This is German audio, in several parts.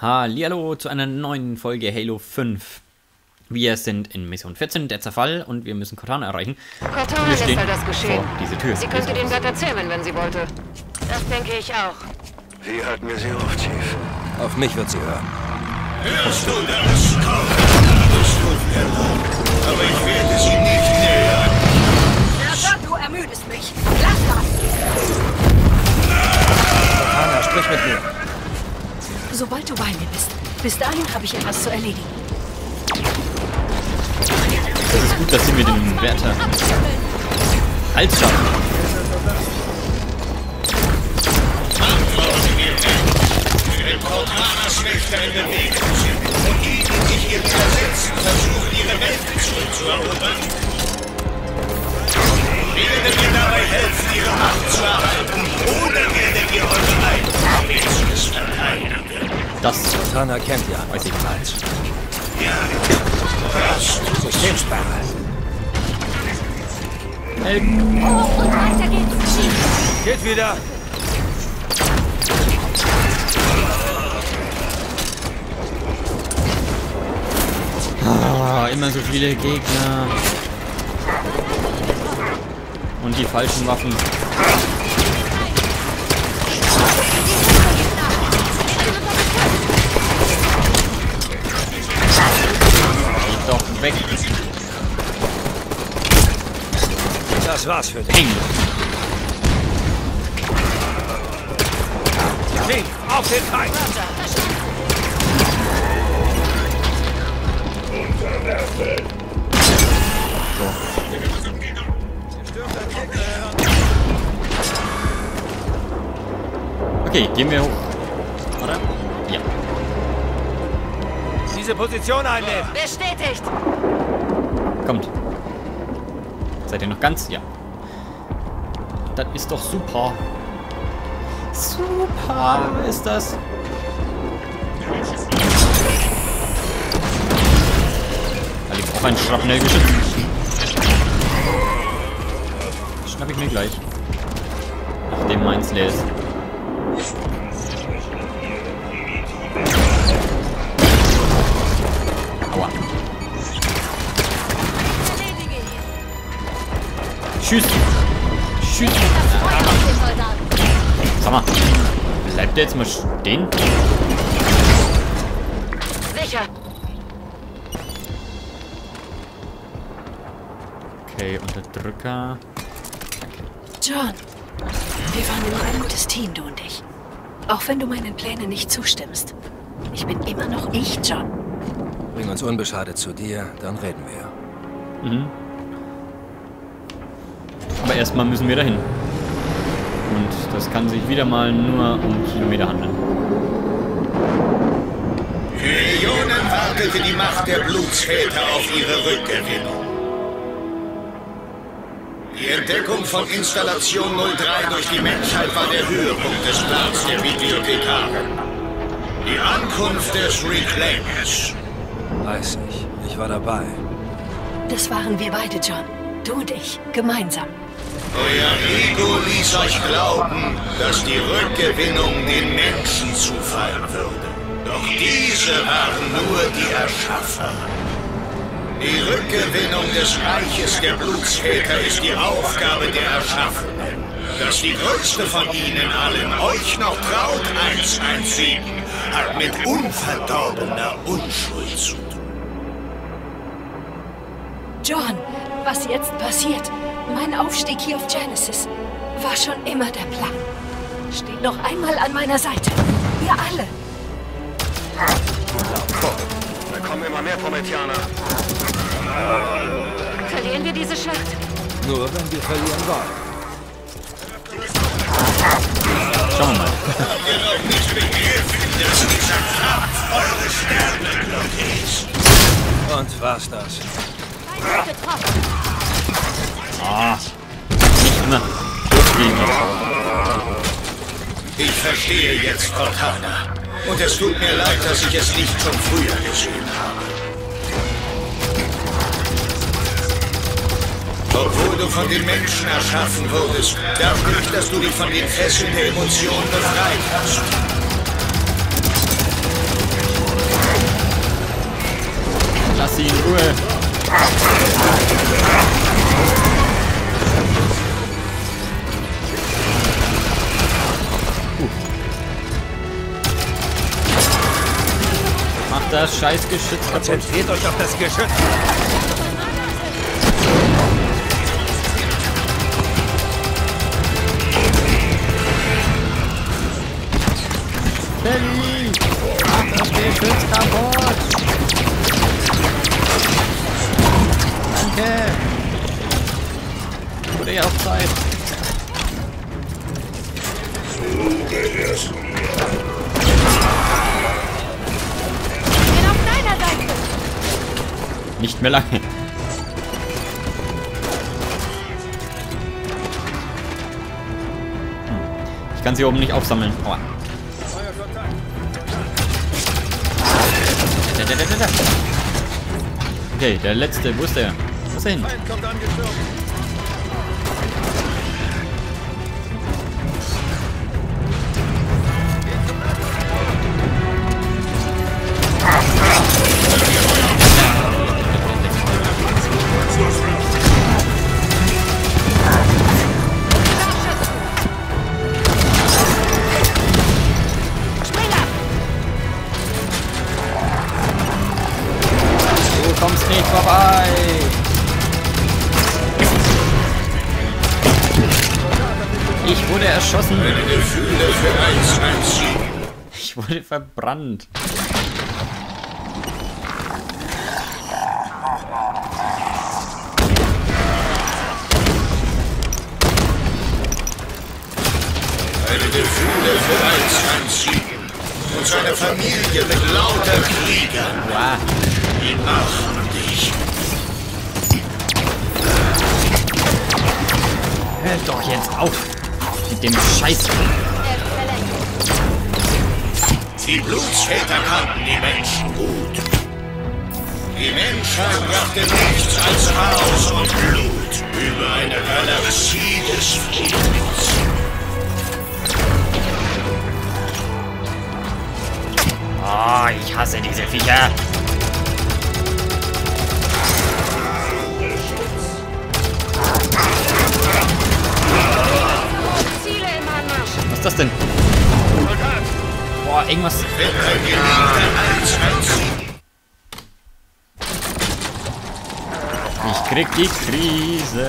Hallihallo zu einer neuen Folge Halo 5. Wir sind in Mission 14, der Zerfall, und wir müssen Cortana erreichen. Cortana lässt all das geschehen. Diese Tür. Sie könnte den Wert erzählen, wenn sie wollte. Das denke ich auch. Wie halten wir sie auf, Chief? Auf mich wird sie hören. Hörst du das? Komm, das tut mir leid. Aber ich werde sie nicht nähern. Na schon, du ermüdest mich. Lass das! Cortana, sprich mit mir. Sobald du bei mir bist. Bis dahin habe ich etwas zu erledigen. Es ist gut, dass sie mir den Wärter Hals schaffen. Werden wir dabei helfen, ihre Macht zu erhalten, oder werden wir heute einfach wenigstens verteidigen? Das Cortana kennt ja, weiß ich falsch. Ja, das Systemsperre. Hoch und weiter geht's. Geht wieder. Ah, immer so viele Gegner. Und die falschen Waffen. Geht doch weg. Das war's für dich. Ding, auf den Feind! Unterwerfen! So. Okay, gehen wir hoch. Oder? Ja. Diese Position einnehmen. Bestätigt. Kommt. Seid ihr noch ganz? Ja. Das ist doch super. Super ist das. Da liegt auch ein schrapnell geschützt. Schnapp ich mir gleich. Nachdem meins leer ist. Aua. Schieß! Schieß! Sag mal. Bleibt der jetzt mal stehen? Sicher. Okay, Unterdrücker. John, wir waren immer ein gutes Team, du und ich. Auch wenn du meinen Plänen nicht zustimmst. Ich bin immer noch ich, John. Bring uns unbeschadet zu dir, dann reden wir. Mhm. Aber erstmal müssen wir dahin. Und das kann sich wieder mal nur um Kilometer handeln. Millionen wartete die Macht der Blutsväter auf ihre Rückgewinnung. Die Entdeckung von Installation 03 durch die Menschheit war der Höhepunkt des Plans der Bibliothekare. Die Ankunft des Reclaimers. Weiß ich. Ich war dabei. Das waren wir beide, John. Du und ich. Gemeinsam. Euer Ego ließ euch glauben, dass die Rückgewinnung den Menschen zufallen würde. Doch diese waren nur die Erschaffer. Die Rückgewinnung des Reiches der Blutsväter ist die Aufgabe der Erschaffenen. Dass die größte von ihnen allen euch noch traut, 117, hat mit unverdorbener Unschuld zu tun. John, was jetzt passiert? Mein Aufstieg hier auf Genesis war schon immer der Plan. Steht noch einmal an meiner Seite. Ihr alle. Da kommen immer mehr Prometianer. Verlieren wir diese Schlacht? Nur wenn wir verlieren wollen. Schauen wir mal. Ihr noch nicht begriffen, dass dieser Kraft eure Sterneglocke ist. Und war's das. Ah, nicht immer. Ich verstehe jetzt, Cortana. Und es tut mir leid, dass ich es nicht schon früher gesehen habe. Obwohl du von den Menschen erschaffen wurdest, darf nicht, dass du dich von den Fesseln der Emotionen befreit hast. macht das scheiß Geschütz kaputt. Konzentriert euch auf das Geschütz. Billy, macht das Geschütz kaputt. Danke. Wurde ja auch Zeit. Nicht mehr lange. Ich kann sie oben nicht aufsammeln. Aua. Okay, der letzte. Wo ist der? Wo ist er hin? Ich wurde erschossen. Meine Gefühle für eins. Ich wurde verbrannt. Meine Gefühle für eins anschieben. Und seine Familie mit lauter Kriegern. Wow. Die machen dich. Hört doch jetzt auf. Mit dem Scheiß. Die Blutsväter kannten die Menschen gut. Die Menschheit brachte nichts als Chaos und Blut über eine Galaxie des Friedens. Oh, ich hasse diese Viecher. Was ist das denn? Boah, irgendwas. Ich krieg die Krise.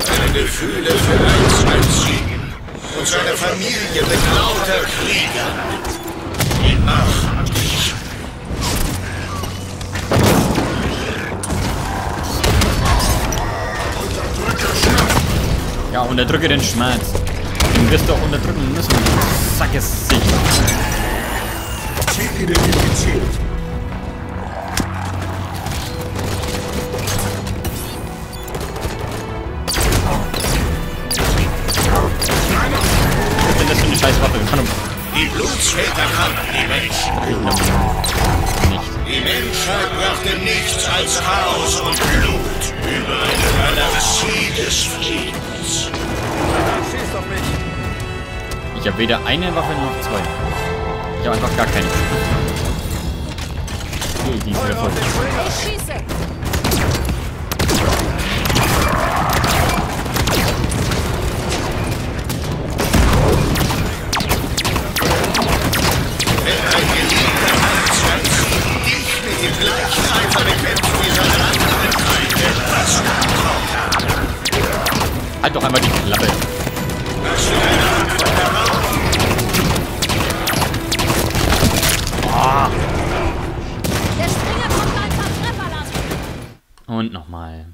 Seine Gefühle für eins einziehen. Und seine Familie mit lauter Kriegern. Die Macht. Ja, unterdrücke den Schmerz. Den wirst du auch unterdrücken müssen. Sack es sich. Ziel identifiziert. Was sind das für eine Scheißwaffe? Die Blutsväter kannten die Menschen. Die Menschheit brachte nichts als Chaos und Blut über eine Galaxie des Friedens. Ich habe weder eine Waffe noch zwei. Ich habe einfach gar keine. Okay, die ist wieder voll. Halt doch einmal die Klappe. Und nochmal.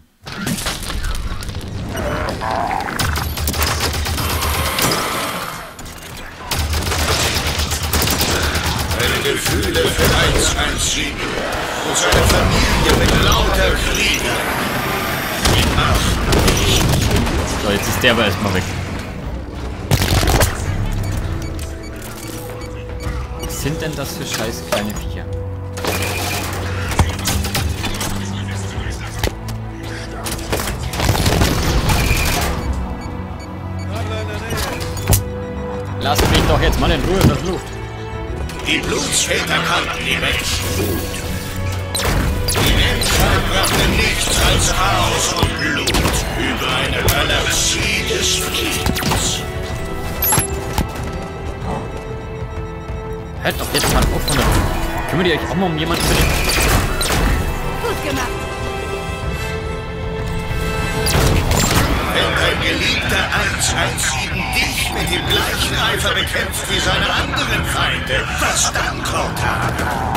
Seine Gefühle für eins einziehen und seine Familie mit lauter Kriegern. Die Macht. So, jetzt ist der aber erstmal weg. Was sind denn das für scheiß kleine Viecher? Lass mich doch jetzt mal in Ruhe, das Luft. Die Blutsväter kannten die Menschen gut. Die Menschheit brachte nichts als Chaos und Blut über eine Galaxie des Friedens. Halt doch jetzt mal auf, Hunde. Kümmert ihr euch auch mal um jemanden, bitte? Gut gemacht. Wenn dein geliebter 117 dich mit dem gleichen Eifer bekämpft wie seine anderen Feinde, was dann, Cortana?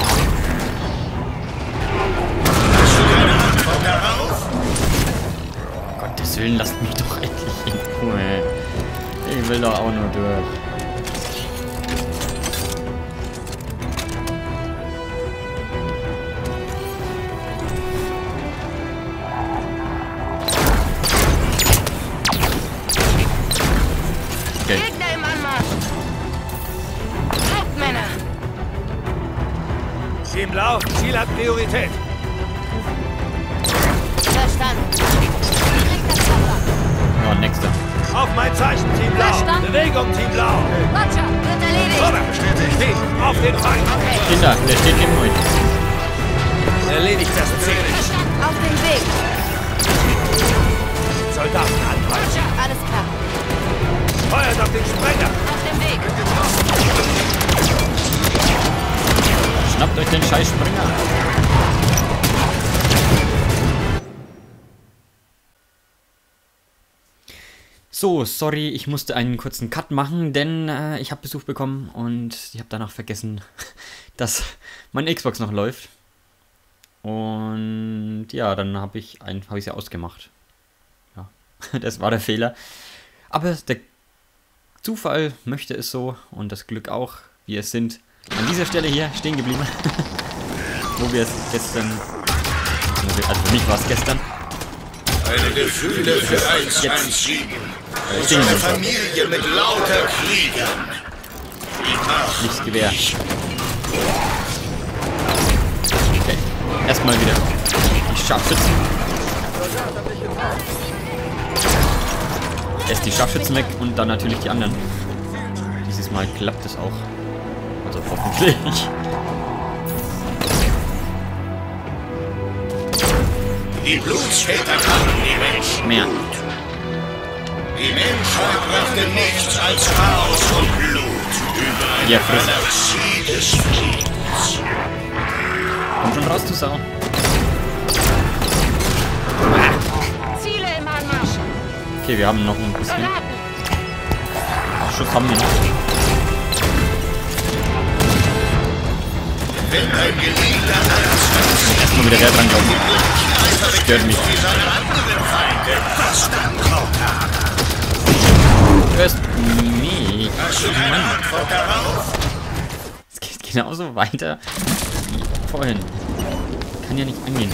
Hast du keine Antwort darauf? Um Gottes Willen, lasst mich doch endlich in Ruhe. Ich will doch auch nur durch. Im Lauf, Ziel hat Priorität. Verstanden. Kriegt das Kopf ab. Nächster. Auf mein Zeichen, Team Blau. Verstanden. Bewegung, Team Blau. Watcher, wird erledigt. Oder bestätigt. Steht auf den Feind. Okay. Steht da, der steht neben euch. Erledigt das Ziel. Verstanden. Auf den Weg. Soldaten anfallen. Watcher, alles klar. Feuert auf den Sprenger. Auf dem Weg. Schnappt euch den scheiß Springer. So, sorry, ich musste einen kurzen Cut machen, denn ich habe Besuch bekommen und ich habe danach vergessen, dass meine Xbox noch läuft. Und ja, dann habe ich sie ausgemacht. Ja, das war der Fehler. Aber der Zufall möchte es so und das Glück auch, wie es sind. An dieser Stelle hier stehen geblieben, wo wir es gestern, also für mich war es gestern. Eine Gefühle für 117. Eine Familie mit lauter Kriegern. Nichts Gewehr. Okay, erstmal wieder die Scharfschützen. Erst die Scharfschützen weg und dann natürlich die anderen. Dieses Mal klappt es auch. Also hoffentlich. Die Blutsväter haben die Menschen mehr. Die Menschheit brachte nichts als Chaos und Blut über eine Galaxie des Friedens. Komm schon raus, du Sau. Ziele im Anmarsch. Okay, wir haben noch ein bisschen. Ach, Schuss haben wir noch. Erstmal wieder der dran glauben. Das stört mich. Stört mich. Mann. Es geht genauso weiter wie vorhin. Kann ja nicht angehen.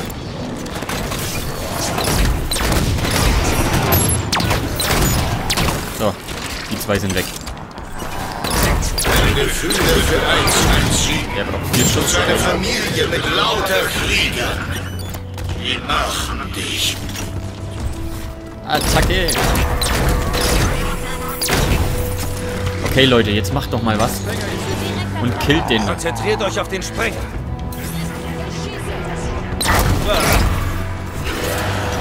So, die zwei sind weg. Gefühle für 117. Der braucht viel Schutz. Eine Familie mit lauter Kriegern. Die machen dich. Attacke. Okay, Leute, jetzt macht doch mal was. Und killt den. Konzentriert euch auf den Sprenger.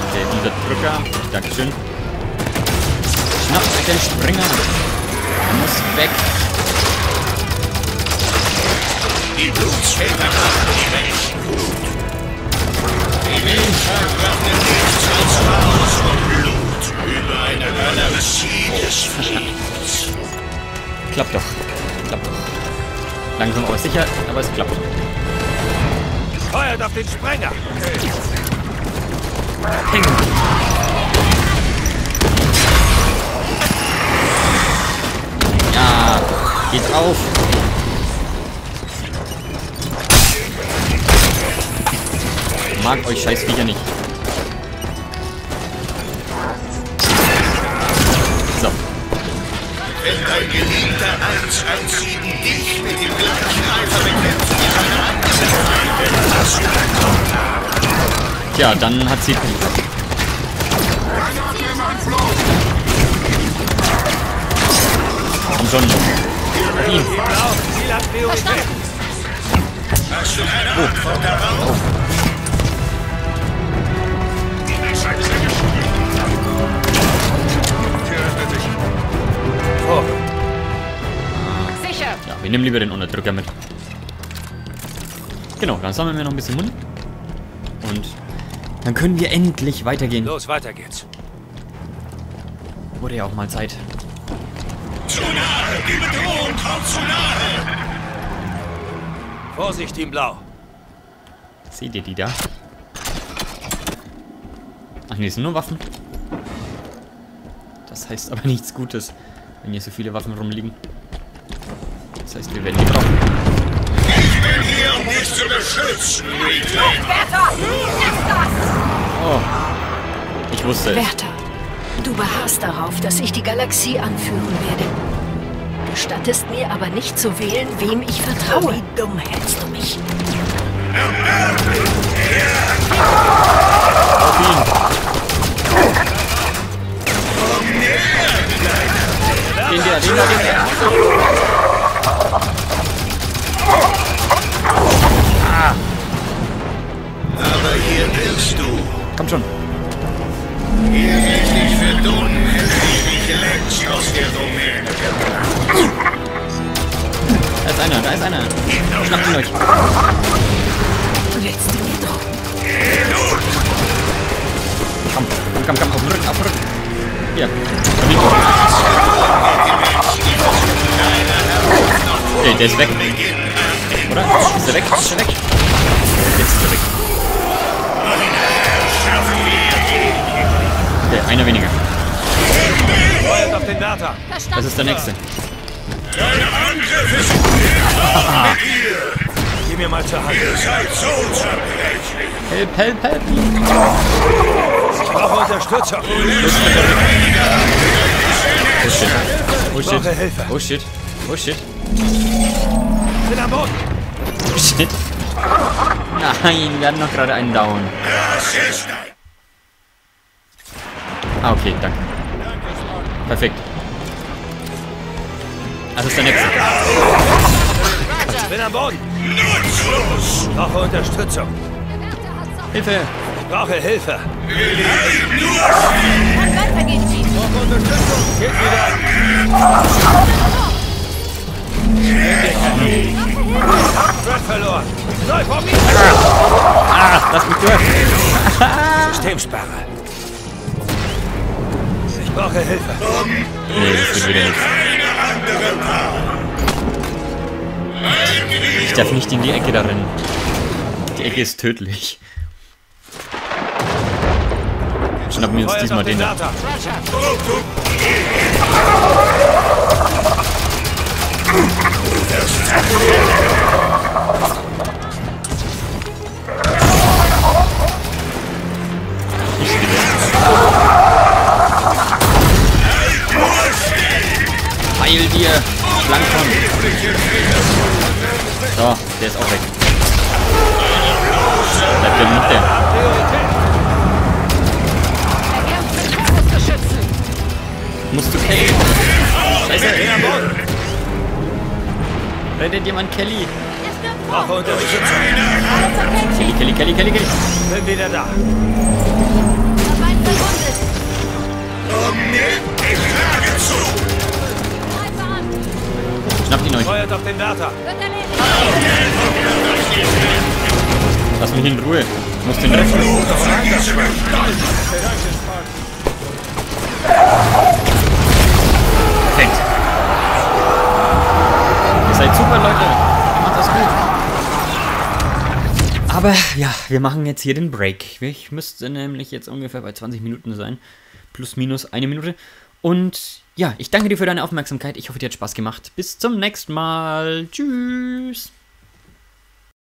Okay, unser Drücker. Dankeschön. Schnappt euch den Sprenger. Er muss weg. Die Blutsväter machen die Menschen gut. Die Menschheit brachte nichts als Chaos und Blut über eine Galaxie des Friedens. Klappt doch. Klappt doch. Langsam aber sicher, aber es klappt. Feuert auf den Sprenger! Ping! Ja, geht auf! Mag euch scheiß Viecher nicht. So. Wenn dein geliebter 117 dich mit dem gleichen Eifer bekämpft wie deine anderen Feinde, hast du dann Cortana. Tja, dann hat sie Pech. Komm schon. Auf ihn. Oh. Oh. Sicher! Ja. Wir nehmen lieber den Unterdrücker mit. Genau, dann sammeln wir noch ein bisschen Mund. Und dann können wir endlich weitergehen. Los, weiter geht's. Wurde ja auch mal Zeit. Zu nahe! Die Bedrohung kommt zu nahe! Vorsicht, Team Blau! Seht ihr die da? Ach ne, sind nur Waffen. Das heißt aber nichts Gutes, wenn hier so viele Waffen rumliegen. Das heißt, wir werden die brauchen. Ich bin hier, um dich zu beschützen, Blutsväter! Oh, ich wusste es. Du beharrst darauf, dass ich die Galaxie anführen werde. Gestattest mir aber nicht zu wählen, wem ich vertraue. Wie dumm hältst du mich? Aber hier bist du. Komm schon. Ihr seid nicht für dumm, hätte ich mich längst aus der Domäne gebracht. Da ist einer, da ist einer. Schnappt ihn euch. Willst du mir drauf? Komm, komm, komm, komm, auf den Rücken, auf den Rücken. Hier. Ey, der ist weg. Oder? Ist der weg? Ist der weg? Jetzt ist er weg. Okay, einer weniger. Das ist der nächste. Geh mir mal zur Hand. Help, help, help. Ich brauche Unterstützung. Oh shit. Oh shit. Oh shit. Oh shit. Oh shit. Nein, wir hatten noch gerade einen down. Ah, okay, danke. Perfekt. Das ist der nächste. Ich bin am Boden. Nutzlos! Ich brauche Unterstützung. Hilfe! Ich brauche Hilfe. Kann weitergehen, Chief. Ich brauche Unterstützung. Geht wieder. Red verloren. Läuft auf mich. Ah, lass mich durch. Systemsperre. Ich brauche Hilfe. Nee, das geht wieder nicht. Ich darf nicht in die Ecke da rennen. Die Ecke ist tödlich. Schnappen wir uns diesmal den da. Heil dir! Lang von! So, der ist auch weg. Bleib denn mit der. Musst du Kelly? Scheiße! Rettet jemand Kelly? Kelly, Kelly, Kelly, Kelly, Kelly! Bin wieder da! Ich schlage zu! Schnappt ihn euch. Lass mich in Ruhe. Ich muss den retten. Perfekt. Ihr seid super, Leute. Ihr macht das gut. Aber ja, wir machen jetzt hier den Break. Ich müsste nämlich jetzt ungefähr bei 20 Minuten sein. Plus minus eine Minute. Und ja, ich danke dir für deine Aufmerksamkeit. Ich hoffe, dir hat Spaß gemacht. Bis zum nächsten Mal. Tschüss.